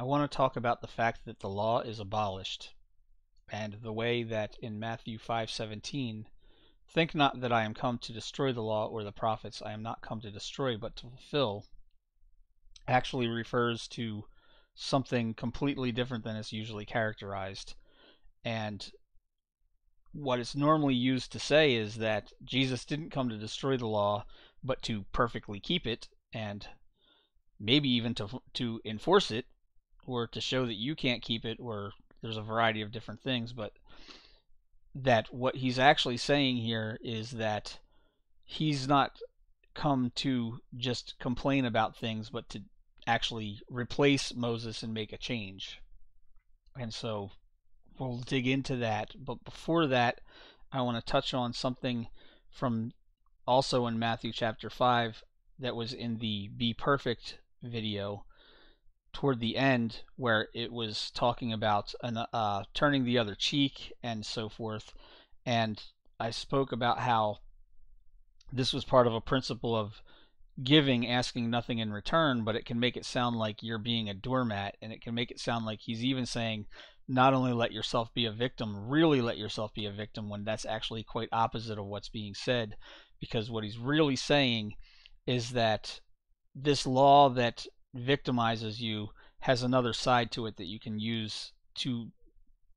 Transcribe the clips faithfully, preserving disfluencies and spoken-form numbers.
I want to talk about the fact that the law is abolished, and the way that in Matthew five seventeen, think not that I am come to destroy the law or the prophets, I am not come to destroy but to fulfill, actually refers to something completely different than is usually characterized. And what it's normally used to say is that Jesus didn't come to destroy the law, but to perfectly keep it, and maybe even to to enforce it, or to show that you can't keep it, or there's a variety of different things. But that what he's actually saying here is that he's not come to just complain about things, but to actually replace Moses and make a change. And so we'll dig into that, but before that I want to touch on something from also in Matthew chapter five that was in the Be Perfect video toward the end, where it was talking about an, uh, turning the other cheek and so forth. And I spoke about how this was part of a principle of giving, asking nothing in return, but it can make it sound like you're being a doormat, and it can make it sound like he's even saying not only let yourself be a victim, really let yourself be a victim, when that's actually quite opposite of what's being said. Because what he's really saying is that this law that victimizes you has another side to it that you can use to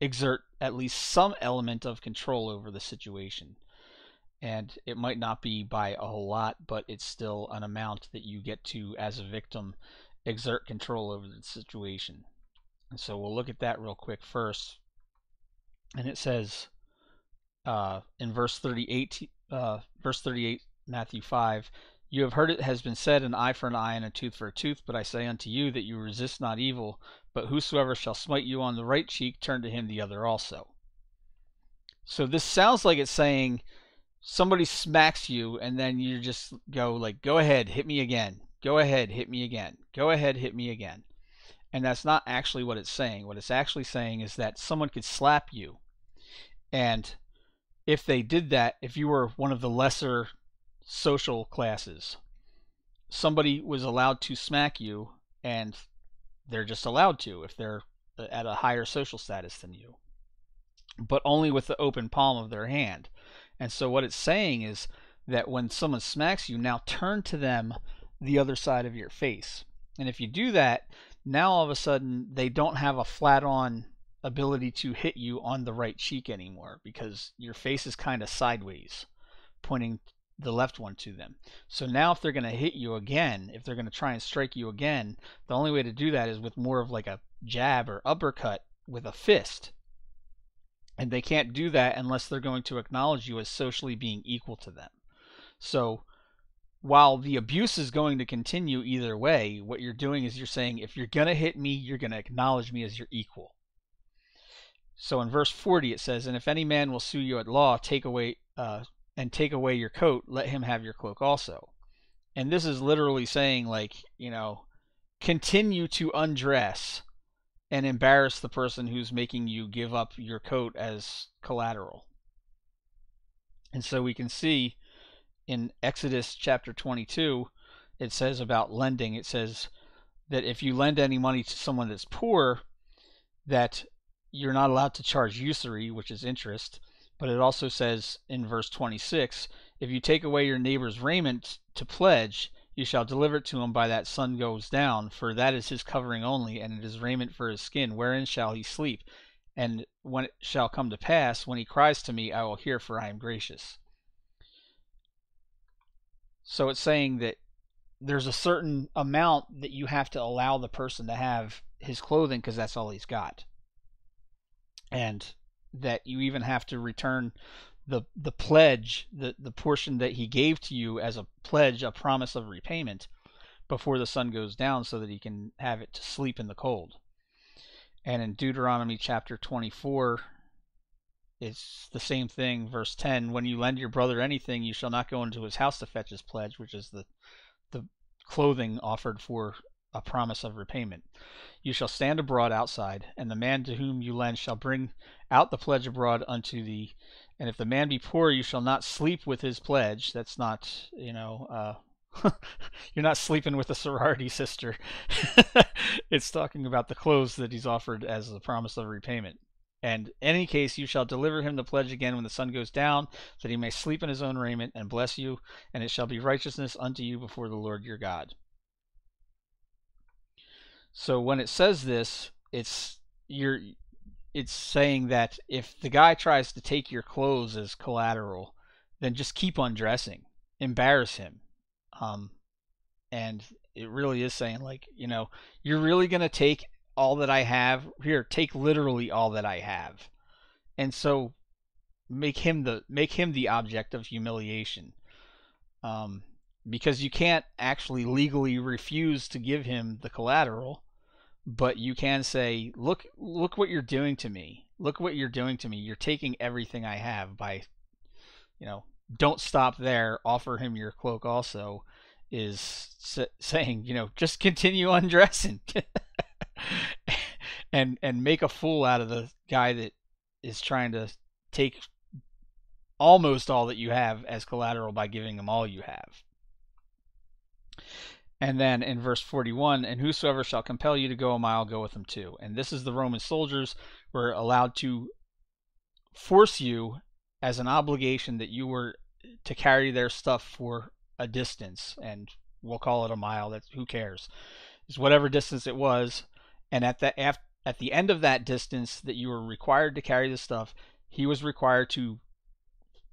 exert at least some element of control over the situation. And it might not be by a whole lot, but it's still an amount that you get to, as a victim, exert control over the situation. And so we'll look at that real quick first. And it says uh, in verse thirty-eight, uh, verse thirty-eight, Matthew five, "You have heard it has been said, an eye for an eye and a tooth for a tooth, but I say unto you that you resist not evil, but whosoever shall smite you on the right cheek, turn to him the other also." So this sounds like it's saying, somebody smacks you, and then you just go like, go ahead, hit me again. Go ahead, hit me again. Go ahead, hit me again. And that's not actually what it's saying. What it's actually saying is that someone could slap you, and if they did that, if you were one of the lesser social classes, somebody was allowed to smack you, and they're just allowed to if they're at a higher social status than you, but only with the open palm of their hand. And so what it's saying is that when someone smacks you, now turn to them the other side of your face. And if you do that, now all of a sudden they don't have a flat-on ability to hit you on the right cheek anymore, because your face is kind of sideways, pointing the left one to them. So now if they're going to hit you again, if they're going to try and strike you again, the only way to do that is with more of like a jab or uppercut with a fist. And they can't do that unless they're going to acknowledge you as socially being equal to them. So while the abuse is going to continue either way, what you're doing is you're saying, if you're going to hit me, you're going to acknowledge me as your equal. So in verse forty it says, "And if any man will sue you at law, take away uh, and take away your coat, let him have your cloak also." And this is literally saying, like, you know, continue to undress and embarrass the person who's making you give up your coat as collateral. And so we can see in Exodus chapter twenty-two, it says about lending, it says that if you lend any money to someone that's poor, that you're not allowed to charge usury, which is interest. But it also says in verse twenty-six, "If you take away your neighbor's raiment to pledge, you shall deliver it to him by that sun goes down, for that is his covering only, and it is raiment for his skin, wherein shall he sleep. And when it shall come to pass, when he cries to me, I will hear, for I am gracious." So it's saying that there's a certain amount that you have to allow the person to have his clothing, because that's all he's got. And that you even have to return the the pledge, the, the portion that he gave to you as a pledge, a promise of repayment, before the sun goes down, so that he can have it to sleep in the cold. And in Deuteronomy chapter twenty-four, it's the same thing, verse ten, "When you lend your brother anything, you shall not go into his house to fetch his pledge," which is the, the clothing offered for a promise of repayment. "You shall stand abroad outside, and the man to whom you lend shall bring out the pledge abroad unto thee. And if the man be poor, you shall not sleep with his pledge." That's not, you know, uh, You're not sleeping with a sorority sister. It's talking about the clothes that he's offered as the promise of repayment. And in any case, you shall deliver him the pledge again when the sun goes down, that he may sleep in his own raiment and bless you, and it shall be righteousness unto you before the Lord your God. So when it says this, it's you're it's saying that if the guy tries to take your clothes as collateral, then just keep on dressing, embarrass him. Um, and it really is saying, like, you know, you're really going to take all that I have here, take literally all that I have. And so make him the, make him the object of humiliation. Um, because you can't actually legally refuse to give him the collateral, but you can say, look, look what you're doing to me. Look what you're doing to me. You're taking everything I have by, you know, don't stop there. Offer him your cloak also is sa saying, you know, just continue undressing. and and make a fool out of the guy that is trying to take almost all that you have as collateral by giving him all you have. And then in verse forty-one, and whosoever shall compel you to go a mile, go with him too. And this is the Roman soldiers were allowed to force you as an obligation that you were to carry their stuff for a distance, and we'll call it a mile. That's who cares. It's whatever distance it was. And at the, af at the end of that distance that you were required to carry the stuff, he was required to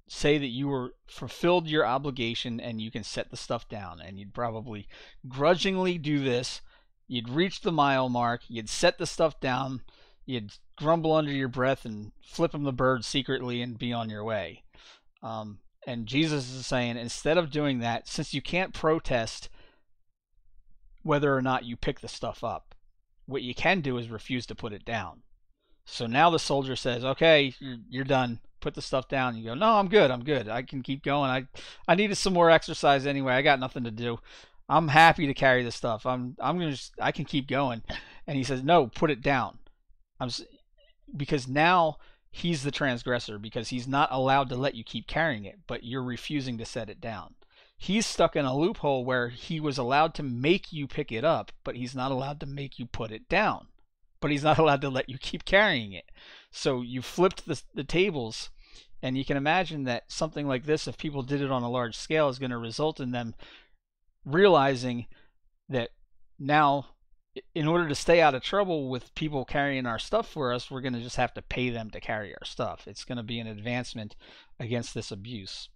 say that you were fulfilled your obligation and you can set the stuff down. And you'd probably grudgingly do this. You'd reach the mile mark. You'd set the stuff down. You'd grumble under your breath and flip him the bird secretly and be on your way. Um, and Jesus is saying, instead of doing that, since you can't protest whether or not you pick the stuff up, what you can do is refuse to put it down. So now the soldier says, okay, you're, you're done. Put the stuff down. You go, no, I'm good. I'm good. I can keep going. I, I needed some more exercise anyway. I got nothing to do. I'm happy to carry this stuff. I'm, I'm going to just, I can keep going. And he says, no, put it down. I'm, because now he's the transgressor, because he's not allowed to let you keep carrying it, but you're refusing to set it down. He's stuck in a loophole where he was allowed to make you pick it up, but he's not allowed to make you put it down. But he's not allowed to let you keep carrying it. So you flipped the, the tables, and you can imagine that something like this, if people did it on a large scale, is going to result in them realizing that now, in order to stay out of trouble with people carrying our stuff for us, we're going to just have to pay them to carry our stuff. It's going to be an advancement against this abuse.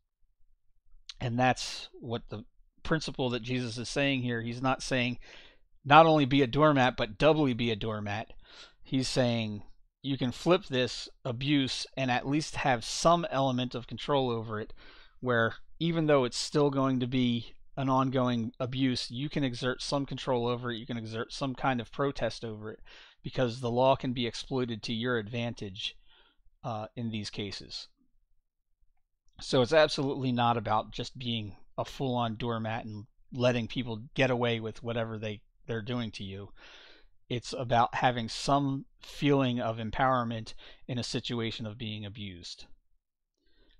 And that's what the principle that Jesus is saying here. He's not saying not only be a doormat, but doubly be a doormat. He's saying you can flip this abuse and at least have some element of control over it, where even though it's still going to be an ongoing abuse, you can exert some control over it. You can exert some kind of protest over it, because the law can be exploited to your advantage uh, in these cases. So it's absolutely not about just being a full-on doormat and letting people get away with whatever they, they're doing to you. It's about having some feeling of empowerment in a situation of being abused.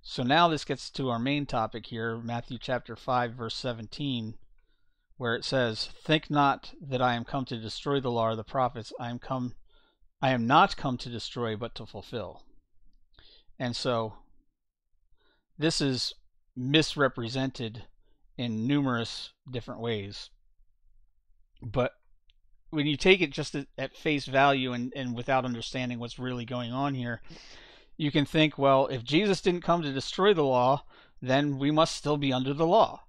So now this gets to our main topic here, Matthew chapter five, verse seventeen, where it says, "Think not that I am come to destroy the law or the prophets. I am come, I am not come to destroy, but to fulfill." And so this is misrepresented in numerous different ways. But when you take it just at face value and, and without understanding what's really going on here, you can think, well, if Jesus didn't come to destroy the law, then we must still be under the law.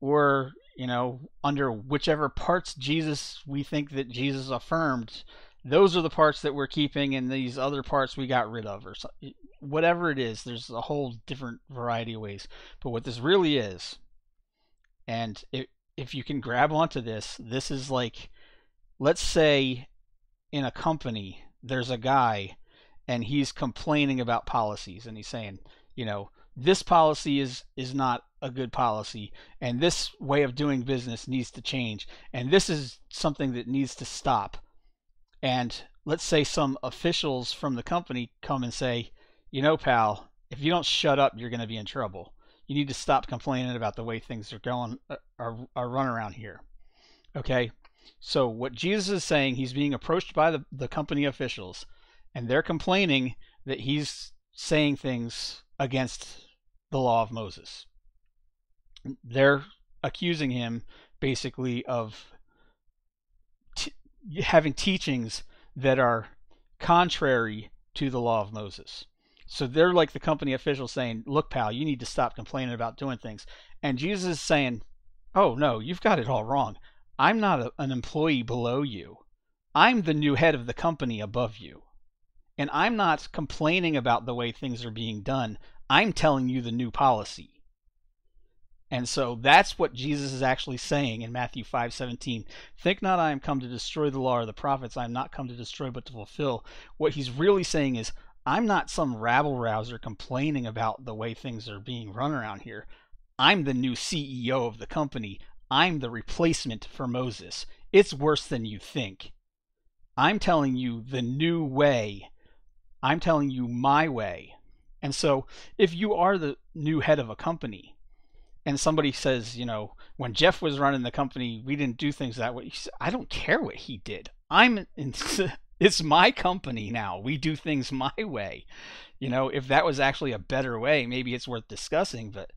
Or, you know, under whichever parts Jesus we think that Jesus affirmed, those are the parts that we're keeping and these other parts we got rid of, or something. Whatever it is, there's a whole different variety of ways. But what this really is, and it, if you can grab onto this, this is like, let's say in a company, there's a guy and he's complaining about policies, and he's saying, you know, this policy is, is not a good policy, and this way of doing business needs to change, and this is something that needs to stop. And let's say some officials from the company come and say, you know, pal, if you don't shut up, you're going to be in trouble. You need to stop complaining about the way things are going, are, are run around here. Okay? So what Jesus is saying, he's being approached by the, the company officials, and they're complaining that he's saying things against the law of Moses. They're accusing him basically of t having teachings that are contrary to the law of Moses. So they're like the company officials saying, look, pal, you need to stop complaining about doing things. And Jesus is saying, oh, no, you've got it all wrong. I'm not a, an employee below you. I'm the new head of the company above you. And I'm not complaining about the way things are being done. I'm telling you the new policy. And so that's what Jesus is actually saying in Matthew five seventeen. Think not I am come to destroy the law or the prophets. I am not come to destroy but to fulfill. What he's really saying is, I'm not some rabble-rouser complaining about the way things are being run around here. I'm the new C E O of the company. I'm the replacement for Moses. It's worse than you think. I'm telling you the new way. I'm telling you my way. And so if you are the new head of a company and somebody says, you know, when Jeff was running the company, we didn't do things that way. You say, I don't care what he did. I'm in... It's my company now. We do things my way. You know, if that was actually a better way, maybe it's worth discussing. But,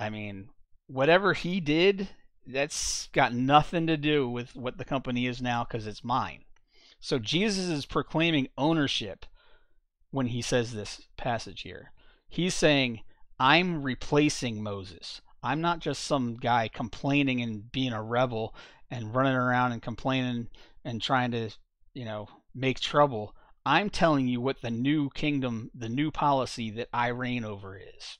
I mean, whatever he did, that's got nothing to do with what the company is now because it's mine. So Jesus is proclaiming ownership when he says this passage here. He's saying, I'm replacing Moses. I'm not just some guy complaining and being a rebel and running around and complaining and trying to, you know, make trouble. I'm telling you what the new kingdom, the new policy that I reign over is.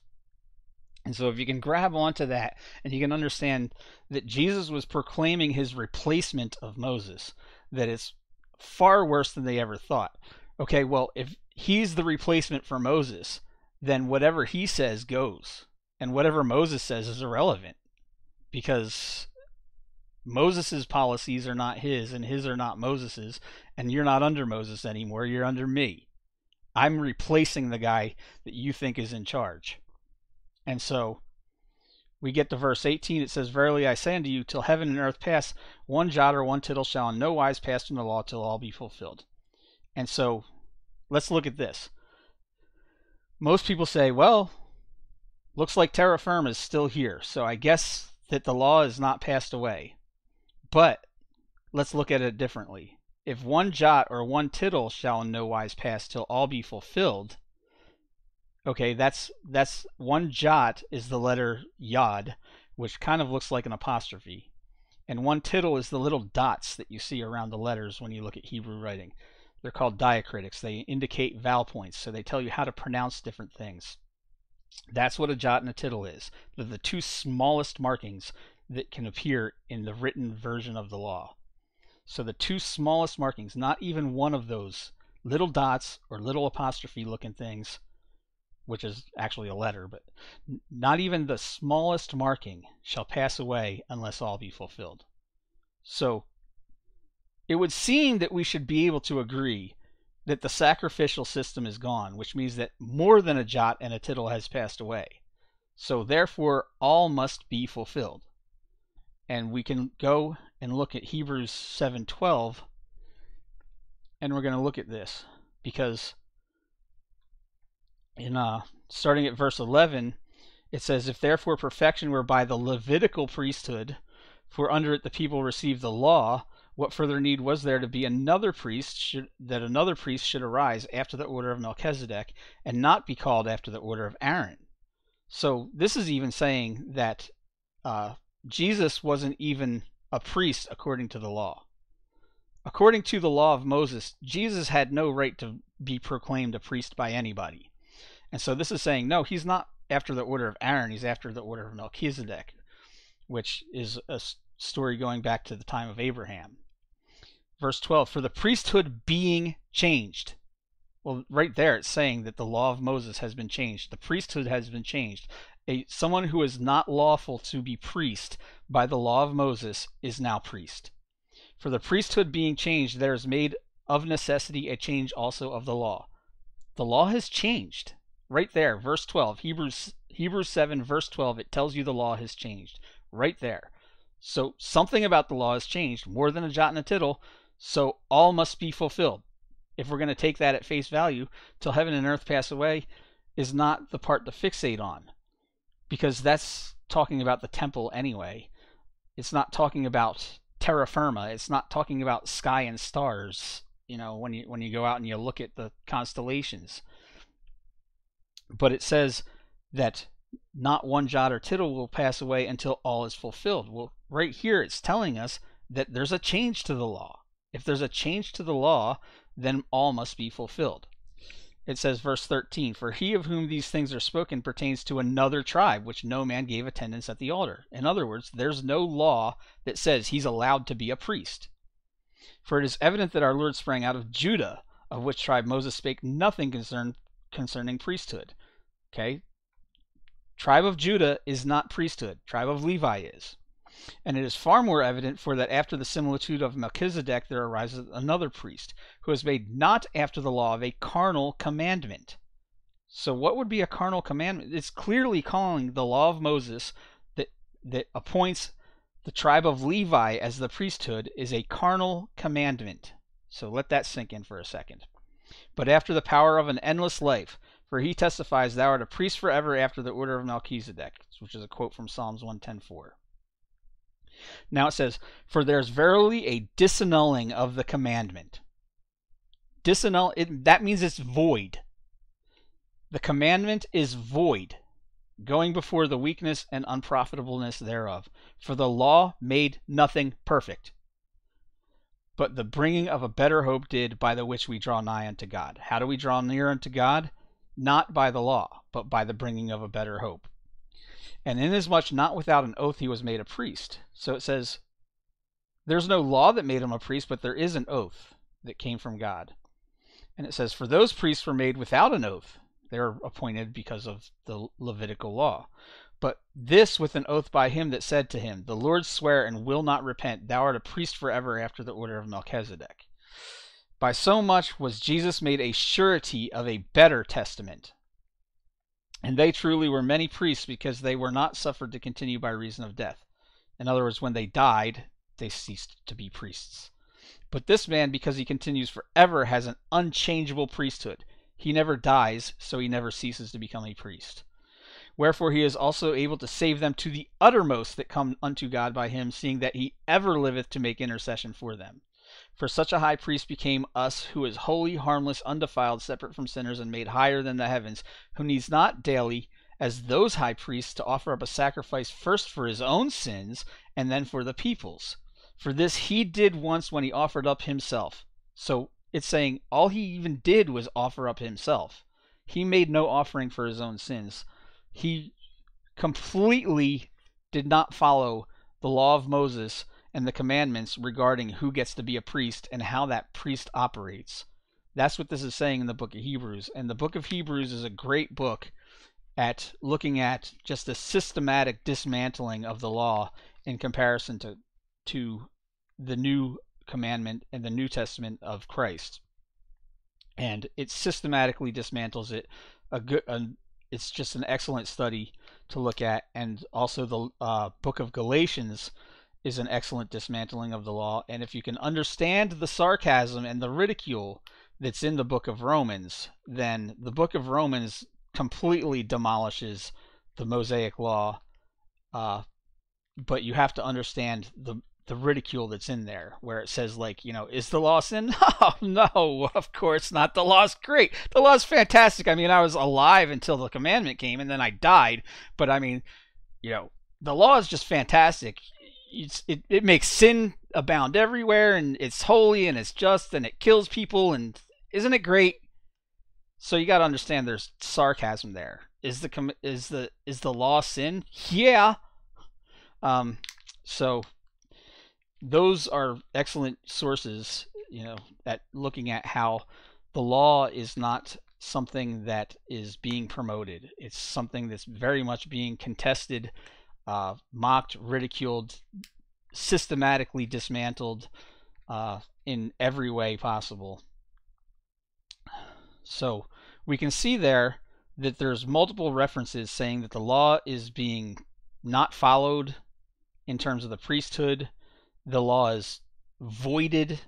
And so if you can grab onto that and you can understand that Jesus was proclaiming his replacement of Moses, that it's far worse than they ever thought. Okay, well, if he's the replacement for Moses, then whatever he says goes. And whatever Moses says is irrelevant because Moses's policies are not his and his are not Moses's, and you're not under Moses anymore. You're under me. I'm replacing the guy that you think is in charge. And so we get to verse eighteen. It says, verily I say unto you, till heaven and earth pass, one jot or one tittle shall in no wise pass from the law till all be fulfilled. And so let's look at this. Most people say, well, looks like terra firma is still here, so I guess that the law is not passed away. But let's look at it differently. If one jot or one tittle shall in no wise pass till all be fulfilled, okay, that's that's one jot is the letter yod, which kind of looks like an apostrophe, and one tittle is the little dots that you see around the letters when you look at Hebrew writing. They're called diacritics. They indicate vowel points, so they tell you how to pronounce different things. That's what a jot and a tittle is. They're the two smallest markings that can appear in the written version of the law. So the two smallest markings, not even one of those little dots or little apostrophe looking things, which is actually a letter, but not even the smallest marking shall pass away unless all be fulfilled. So it would seem that we should be able to agree that the sacrificial system is gone, which means that more than a jot and a tittle has passed away. So therefore all must be fulfilled. And we can go and look at Hebrews seven twelve, and we're going to look at this, because in uh, starting at verse eleven, it says, if therefore perfection were by the Levitical priesthood, for under it the people received the law, what further need was there to be another priest, should, that another priest should arise after the order of Melchizedek, and not be called after the order of Aaron? So this is even saying that uh, Jesus wasn't even a priest according to the law. According to the law of Moses, Jesus had no right to be proclaimed a priest by anybody. And so this is saying, no, he's not after the order of Aaron, he's after the order of Melchizedek, which is a story going back to the time of Abraham. Verse twelve, for the priesthood being changed. Well, right there it's saying that the law of Moses has been changed. The priesthood has been changed. A, someone who is not lawful to be priest by the law of Moses is now priest. For the priesthood being changed, there is made of necessity a change also of the law. The law has changed. Right there, verse twelve, Hebrews Hebrews seven, verse twelve, it tells you the law has changed. Right there. So something about the law has changed, more than a jot and a tittle, so all must be fulfilled. If we're going to take that at face value, till heaven and earth pass away is not the part to fixate on, because that's talking about the temple anyway. It's not talking about terra firma. It's not talking about sky and stars, you know, when you when you go out and you look at the constellations. But it says that not one jot or tittle will pass away until all is fulfilled. Well, right here it's telling us that there's a change to the law. If there's a change to the law, then all must be fulfilled. It says, verse thirteen, for he of whom these things are spoken pertains to another tribe, which no man gave attendance at the altar. In other words, there's no law that says he's allowed to be a priest. For it is evident that our Lord sprang out of Judah, of which tribe Moses spake nothing concern, concerning priesthood. Okay? Tribe of Judah is not priesthood. Tribe of Levi is. And it is far more evident, for that after the similitude of Melchizedek there arises another priest, who is made not after the law of a carnal commandment. So what would be a carnal commandment? It's clearly calling the law of Moses that, that appoints the tribe of Levi as the priesthood is a carnal commandment. So let that sink in for a second. But after the power of an endless life, for he testifies, thou art a priest forever after the order of Melchizedek, which is a quote from Psalms one ten four. Now it says, for there's verily a disannulling of the commandment. Disannul, it, that means it's void. The commandment is void, going before the weakness and unprofitableness thereof. For the law made nothing perfect, but the bringing of a better hope did, by the which we draw nigh unto God. How do we draw near unto God? Not by the law, but by the bringing of a better hope. And inasmuch not without an oath he was made a priest. So it says, there's no law that made him a priest, but there is an oath that came from God. And it says, for those priests were made without an oath. They were appointed because of the Levitical law. But this with an oath by him that said to him, the Lord sware and will not repent, thou art a priest forever after the order of Melchizedek. By so much was Jesus made a surety of a better testament. And they truly were many priests, because they were not suffered to continue by reason of death. In other words, when they died, they ceased to be priests. But this man, because he continues forever, has an unchangeable priesthood. He never dies, so he never ceases to become a priest. Wherefore he is also able to save them to the uttermost that come unto God by him, seeing that he ever liveth to make intercession for them. For such a high priest became us, who is holy, harmless, undefiled, separate from sinners, and made higher than the heavens, who needs not daily, as those high priests, to offer up a sacrifice first for his own sins, and then for the people's. For this he did once when he offered up himself. So it's saying all he even did was offer up himself. He made no offering for his own sins. He completely did not follow the law of Moses and the commandments regarding who gets to be a priest and how that priest operates. That's what this is saying in the book of Hebrews. And the book of Hebrews is a great book at looking at just the systematic dismantling of the law in comparison to, to the new commandment and the New Testament of Christ. And it systematically dismantles it. A good... A, It's just an excellent study to look at. And also the uh, book of Galatians is an excellent dismantling of the law. And if you can understand the sarcasm and the ridicule that's in the book of Romans, then the book of Romans completely demolishes the Mosaic law. Uh, but you have to understand the, the ridicule that's in there, where it says, like, you know, is the law sin? Oh, no, of course not. The law's great. The law's fantastic. I mean, I was alive until the commandment came, and then I died. But I mean, you know, the law is just fantastic. It's, it, it makes sin abound everywhere, and it's holy, and it's just, and it kills people, and isn't it great? So you got to understand there's sarcasm there. Is the, is the, is the law sin? Yeah. Um, so... Those are excellent sources, you know, at looking at how the law is not something that is being promoted. It's something that's very much being contested, uh, mocked, ridiculed, systematically dismantled uh, in every way possible. So we can see there that there's multiple references saying that the law is being not followed in terms of the priesthood, the law is voided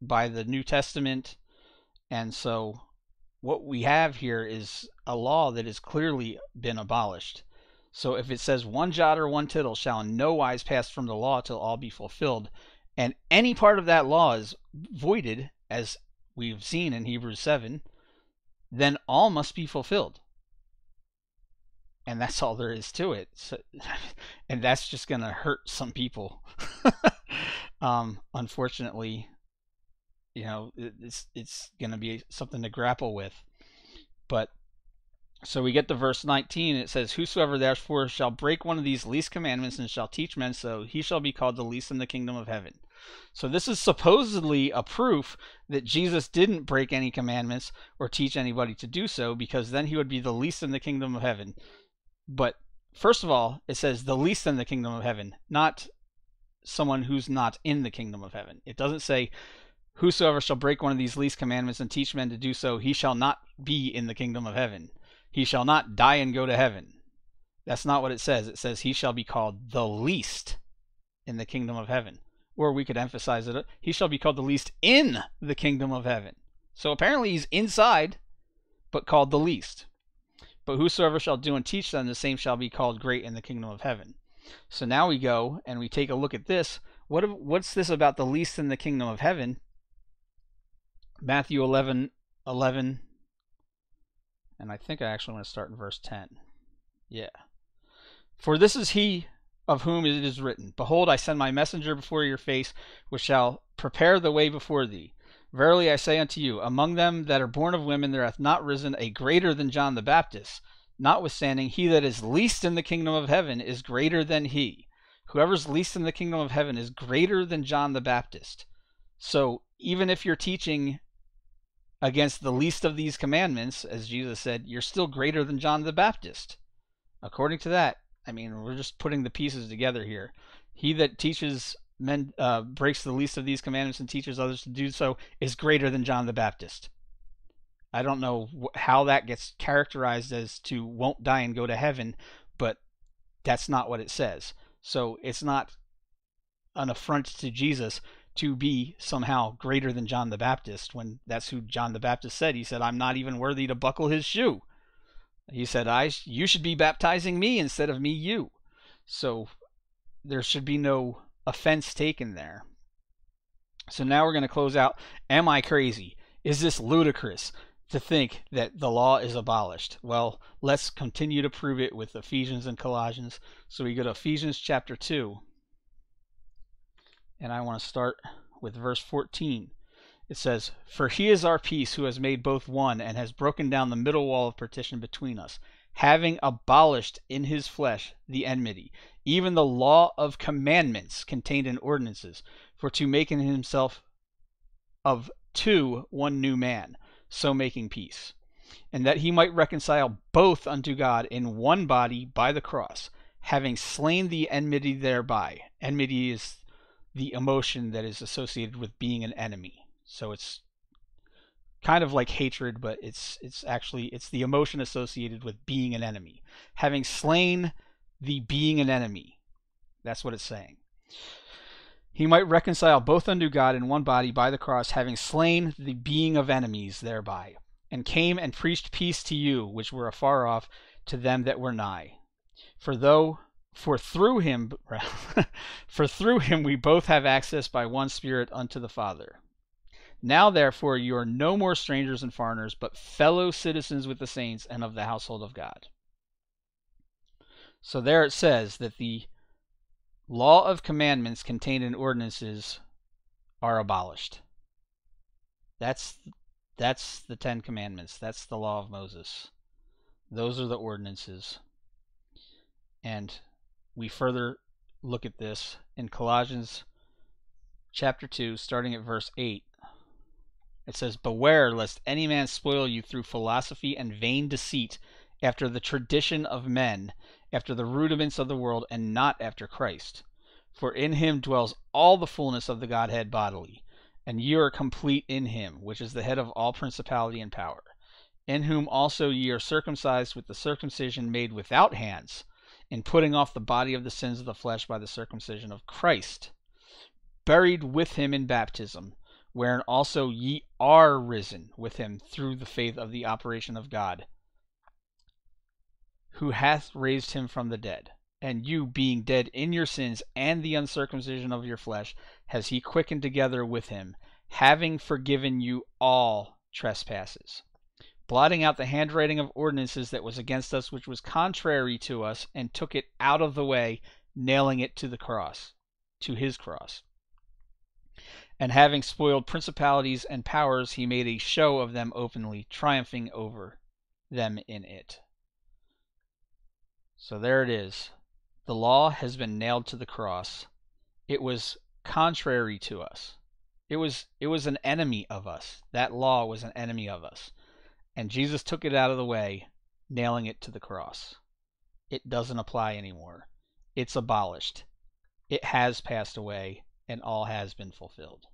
by the New Testament, and so what we have here is a law that has clearly been abolished. So if it says one jot or one tittle shall in no wise pass from the law till all be fulfilled, and any part of that law is voided, as we've seen in Hebrews seven, then all must be fulfilled. And that's all there is to it. So, and that's just going to hurt some people. um, unfortunately, you know, it's, it's going to be something to grapple with. But so we get to verse nineteen. It says, whosoever therefore shall break one of these least commandments and shall teach men so, he shall be called the least in the kingdom of heaven. So this is supposedly a proof that Jesus didn't break any commandments or teach anybody to do so, because then he would be the least in the kingdom of heaven. But first of all, it says the least in the kingdom of heaven, not someone who's not in the kingdom of heaven. It doesn't say, whosoever shall break one of these least commandments and teach men to do so, he shall not be in the kingdom of heaven. He shall not die and go to heaven. That's not what it says. It says he shall be called the least in the kingdom of heaven. Or we could emphasize it, he shall be called the least in the kingdom of heaven. So apparently he's inside, but called the least. But whosoever shall do and teach them, the same shall be called great in the kingdom of heaven. So now we go and we take a look at this. What if, what's this about the least in the kingdom of heaven? Matthew eleven, eleven. And I think I actually want to start in verse ten. Yeah. For this is he of whom it is written, behold, I send my messenger before your face, which shall prepare the way before thee. Verily I say unto you, among them that are born of women there hath not risen a greater than John the Baptist. Notwithstanding, he that is least in the kingdom of heaven is greater than he. Whoever's least in the kingdom of heaven is greater than John the Baptist. So even if you're teaching against the least of these commandments, as Jesus said, you're still greater than John the Baptist. According to that, I mean, we're just putting the pieces together here. He that teaches men, uh, breaks the least of these commandments and teaches others to do so is greater than John the Baptist. I don't know how that gets characterized as to won't die and go to heaven, but that's not what it says. So it's not an affront to Jesus to be somehow greater than John the Baptist, when that's who John the Baptist said. He said, I'm not even worthy to buckle his shoe. He said, I, you should be baptizing me instead of me you. So there should be no offense taken there. So now we're going to close out. Am I crazy? Is this ludicrous to think that the law is abolished? Well, let's continue to prove it with Ephesians and Colossians. So we go to Ephesians chapter two. And I want to start with verse fourteen. It says, for he is our peace, who has made both one, and has broken down the middle wall of partition between us, having abolished in his flesh the enmity, even the law of commandments contained in ordinances, for to make in himself of two one new man, so making peace, and that he might reconcile both unto God in one body by the cross, having slain the enmity thereby. Enmity is the emotion that is associated with being an enemy. So it's kind of like hatred, but it's it's actually it's the emotion associated with being an enemy. Having slain the being an enemy. That's what it's saying. He might reconcile both unto God in one body by the cross, having slain the being of enemies thereby, and came and preached peace to you which were afar off, to them that were nigh. For though For through him, for through him we both have access by one Spirit unto the Father. Now therefore you are no more strangers and foreigners, but fellow citizens with the saints and of the household of God. So there it says that the law of commandments contained in ordinances are abolished. That's that's the Ten Commandments. That's the law of Moses. Those are the ordinances. And we further look at this in Colossians chapter two, starting at verse eight. It says, beware lest any man spoil you through philosophy and vain deceit, after the tradition of men, after the rudiments of the world, and not after Christ. For in him dwells all the fullness of the Godhead bodily, and ye are complete in him, which is the head of all principality and power. in whom also ye are circumcised with the circumcision made without hands, in putting off the body of the sins of the flesh by the circumcision of Christ, buried with him in baptism, wherein also ye are risen with him through the faith of the operation of God, who hath raised him from the dead. And you, being dead in your sins and the uncircumcision of your flesh, has he quickened together with him, having forgiven you all trespasses, blotting out the handwriting of ordinances that was against us, which was contrary to us, and took it out of the way, nailing it to the cross, to his cross. And having spoiled principalities and powers, he made a show of them openly, triumphing over them in it. So there it is. The law has been nailed to the cross. It was contrary to us. It was it was an enemy of us. That law was an enemy of us. And Jesus took it out of the way, nailing it to the cross. It doesn't apply anymore. It's abolished. It has passed away, and all has been fulfilled.